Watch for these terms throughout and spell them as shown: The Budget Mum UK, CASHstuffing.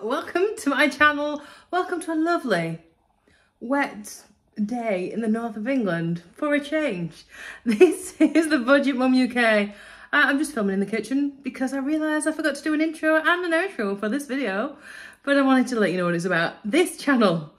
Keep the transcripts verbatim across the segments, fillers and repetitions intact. Hello, welcome to my channel. Welcome to a lovely wet day in the north of England for a change. This is the Budget Mum U K. Uh, I'm just filming in the kitchen because I realised I forgot to do an intro and an outro for this video, but I wanted to let you know what it's about. This channel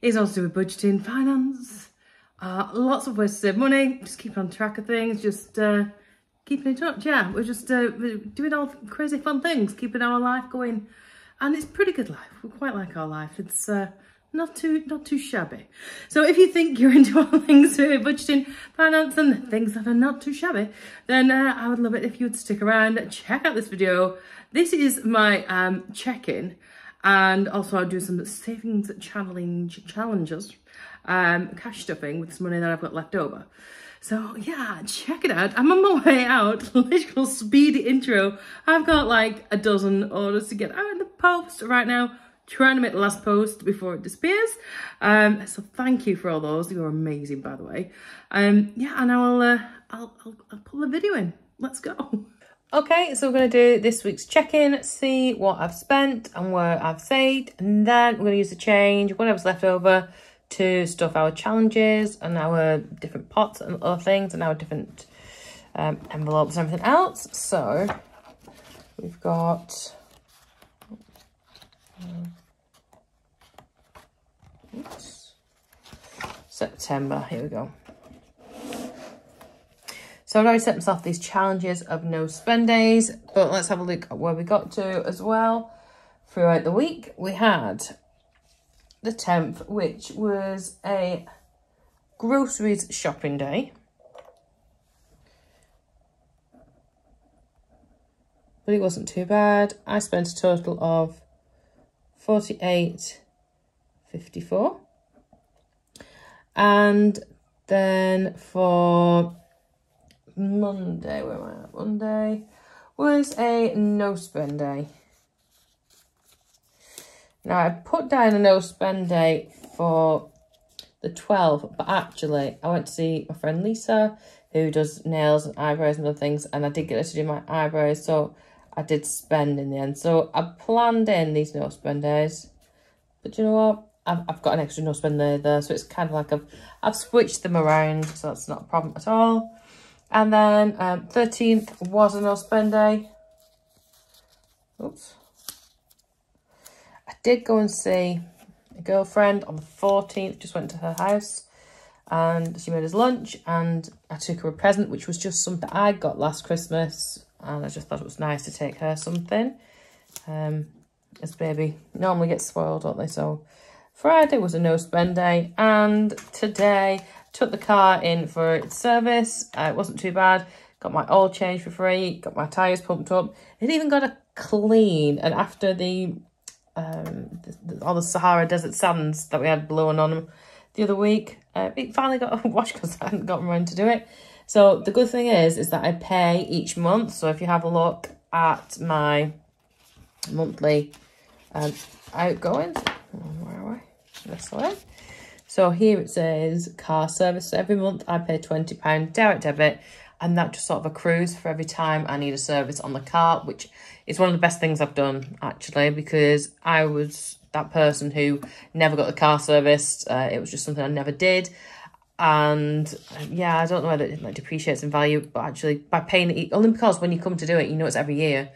is all to do with budgeting, finance, uh, lots of ways to save money, just keep on track of things, just uh, keeping in touch. Yeah, we're just uh, we're doing all crazy fun things, keeping our life going. And it's pretty good life. We quite like our life. It's uh, not too not too shabby. So if you think you're into all things uh, budgeting, finance, and things that are not too shabby, then uh, I would love it if you would stick around, check out this video. This is my um, check-in, and also I'll do some savings challenge challenges, um, cash stuffing with some money that I've got left over. So yeah, check it out. I'm on my way out, literal speedy intro. I've got like a dozen orders to get out in the post right now, trying to make the last post before it disappears. Um, so thank you for all those. You're amazing, by the way. Um, yeah, and I will, uh, I'll, I'll, I'll pull the video in. Let's go. Okay, so we're gonna do this week's check-in, see what I've spent and where I've saved, and then we're gonna use the change, whatever's left over, to stuff our challenges and our different pots and other things and our different um, envelopes and everything else. So we've got, oops, September, here we go. So I've already set myself these challenges of no spend days, but let's have a look at where we got to as well. Throughout the week, we had the tenth, which was a groceries shopping day, but it wasn't too bad. I spent a total of forty-eight fifty-four, and then for Monday, where am I at? Monday was a no spend day. Now, I put down a no spend day for the twelfth, but actually I went to see my friend Lisa, who does nails and eyebrows and other things, and I did get her to do my eyebrows, so I did spend in the end. So I planned in these no spend days, but you know what? I've, I've got an extra no spend day there, so it's kind of like I've, I've switched them around, so that's not a problem at all. And then um, thirteenth was a no spend day. Oops. I did go and see a girlfriend on the fourteenth, just went to her house and she made us lunch, and I took her a present, which was just something I got last Christmas, and I just thought it was nice to take her something, um, as baby normally gets spoiled, don't they? So Friday was a no spend day, and today took the car in for its service. Uh, it wasn't too bad. Got my oil changed for free, got my tyres pumped up. It even got a clean, and after the um the, the, all the Sahara desert sands that we had blowing on them the other week, uh, it finally got a wash because I hadn't gotten around to do it. So the good thing is is that I pay each month, so if you have a look at my monthly um outgoings, where are I? This way. So here it says car service. So every month I pay twenty pounds direct debit, and that just sort of accrues for every time I need a service on the car, which is one of the best things I've done, actually, because I was that person who never got the car serviced. Uh, it was just something I never did. And yeah, I don't know whether it like, depreciates in value, but actually by paying it, only because when you come to do it, you know it's every year.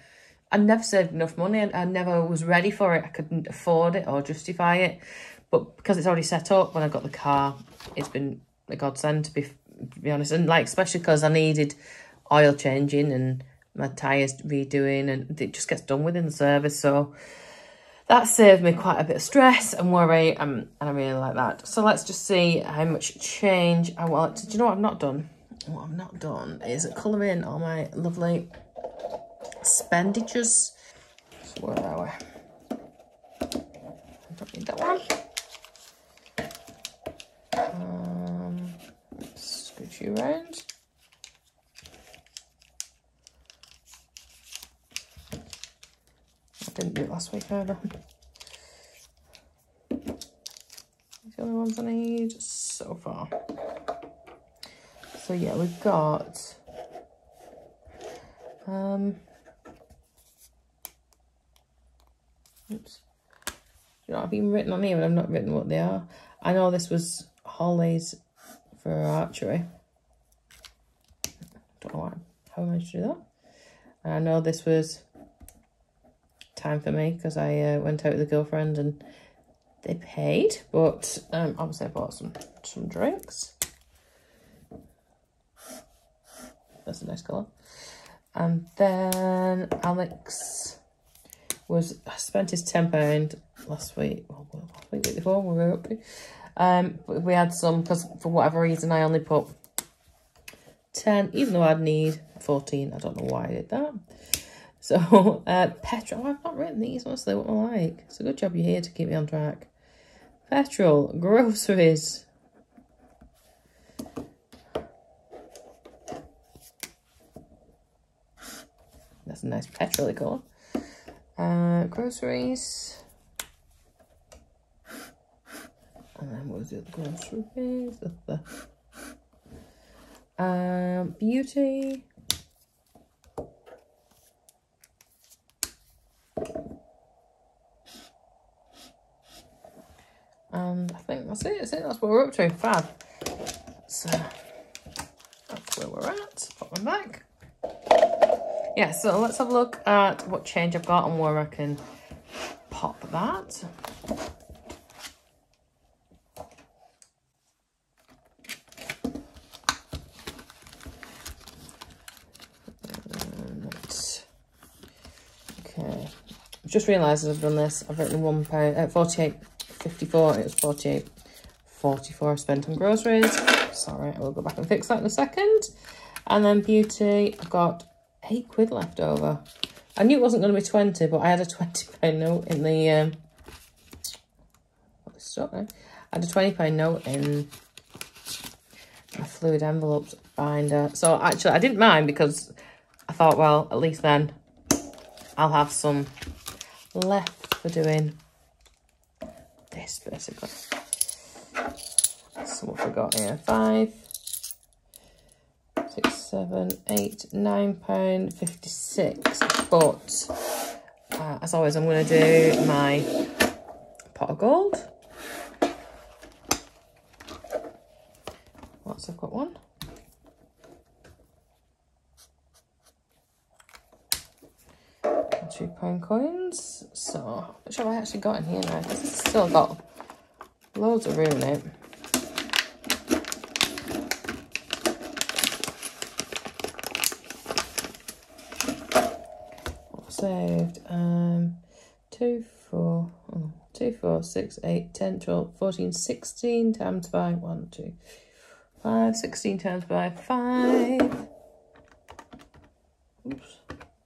I never saved enough money, and I never was ready for it. I couldn't afford it or justify it. But because it's already set up, when I got the car, it's been a godsend, to be To be honest, and like especially because I needed oil changing and my tyres redoing, and it just gets done within the service, so that saved me quite a bit of stress and worry, um, and I really like that. So let's just see how much change I want. Do you know what I've not done? What I've not done is colour in all my lovely expenditures. So where are we? I don't need that one. You round. I didn't do it last week either. These are the only ones I need so far. So yeah, we've got um oops. You know, I've been written on here, and I've not written what they are. I know this was Holly's for archery. Don't know why, how I managed to do that. And I know this was time for me, because I uh, went out with a girlfriend and they paid. But um, obviously I bought some, some drinks. That's a nice colour. And then Alex was, I spent his ten pounds last week, well, last week, week before, we were up. Um, we had some, because for whatever reason I only put ten, even though I'd need fourteen. I don't know why I did that. So, uh, petrol, oh, I've not written these, honestly, what am I like? It's a good job you're here to keep me on track. Petrol, groceries. That's a nice petrol colour. Uh, groceries. And then what was the other groceries? The, the, um, beauty. And I think that's it, that's it, that's what we're up to. Fab. So, that's where we're at. Pop them back. Yeah, so let's have a look at what change I've got and where I can pop that. And, okay, I've just realised as I've done this, I've written one pound, uh, forty-eight fifty-four. It was forty-eight forty-four I spent on groceries. Sorry, I will go back and fix that in a second. And then beauty, I've got eight quid left over. I knew it wasn't going to be twenty, but I had a twenty pound note in the, um, what's stuck there? I had a twenty pound note in my fluid envelopes binder. So actually I didn't mind, because I thought, well, at least then I'll have some left for doing this, basically. So what have we got here? Five. Six, seven, eight, nine pound fifty six. But uh, as always, I'm going to do my pot of gold. What's I've got one? Two pound coins. So which have I actually got in here now? This has still got loads of room in it. Saved um two, four, oh, two, four, six, eight, ten, twelve, fourteen, sixteen times by one, two, five, sixteen times by five. Oops,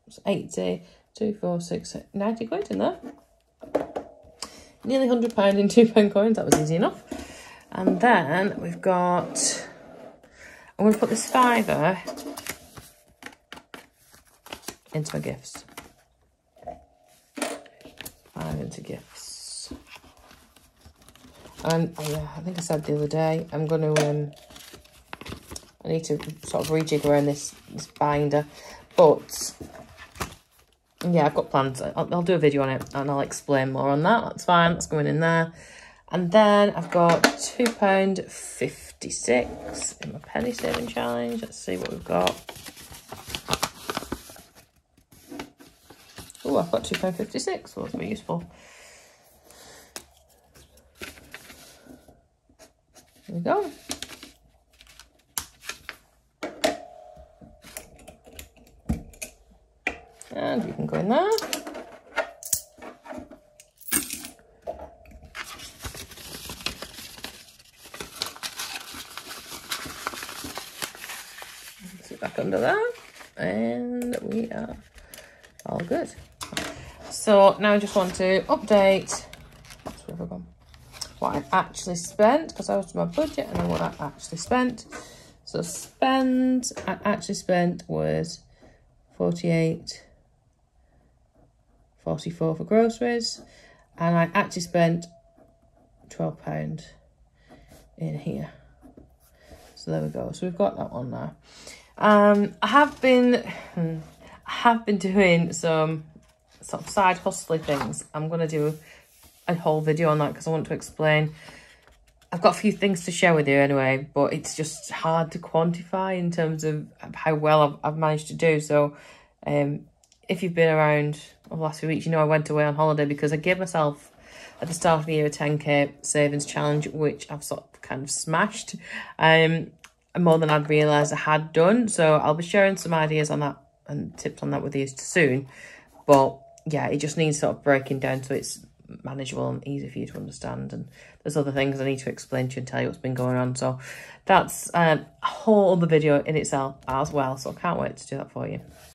it's eighty, two, four, six, eight, ninety quid in there. Nearly hundred pound in two pound coins, that was easy enough. And then we've got, I'm gonna put this fiver into my gifts. Into gifts. And oh yeah, I think I said the other day, I'm going to, um, I need to sort of rejig around this, this binder, but yeah, I've got plans. I'll, I'll do a video on it and I'll explain more on that. That's fine, that's going in there. And then I've got two pounds fifty-six in my penny saving challenge. Let's see what we've got. Oh, I've got two pounds fifty-six, so that's very useful. There we go. And you can go in there. Sit back under that. And we are all good. So now I just want to update what I've actually spent, because I was to my budget and then what I actually spent. So spend, I actually spent was forty-eight forty-four for groceries, and I actually spent twelve pounds in here. So there we go. So we've got that one now. Um, I have been, I have been doing some sort of side hustly things. I'm going to do a whole video on that because I want to explain. I've got a few things to share with you anyway, but it's just hard to quantify in terms of how well I've, I've managed to do. So um, if you've been around over the last few weeks, you know I went away on holiday because I gave myself at the start of the year a ten K savings challenge, which I've sort of kind of smashed, um, more than I'd realised I had done. So I'll be sharing some ideas on that and tips on that with you soon. But yeah, it just needs sort of breaking down so it's manageable and easy for you to understand, and there's other things I need to explain to you and tell you what's been going on, so that's um, a whole other video in itself as well, so I can't wait to do that for you.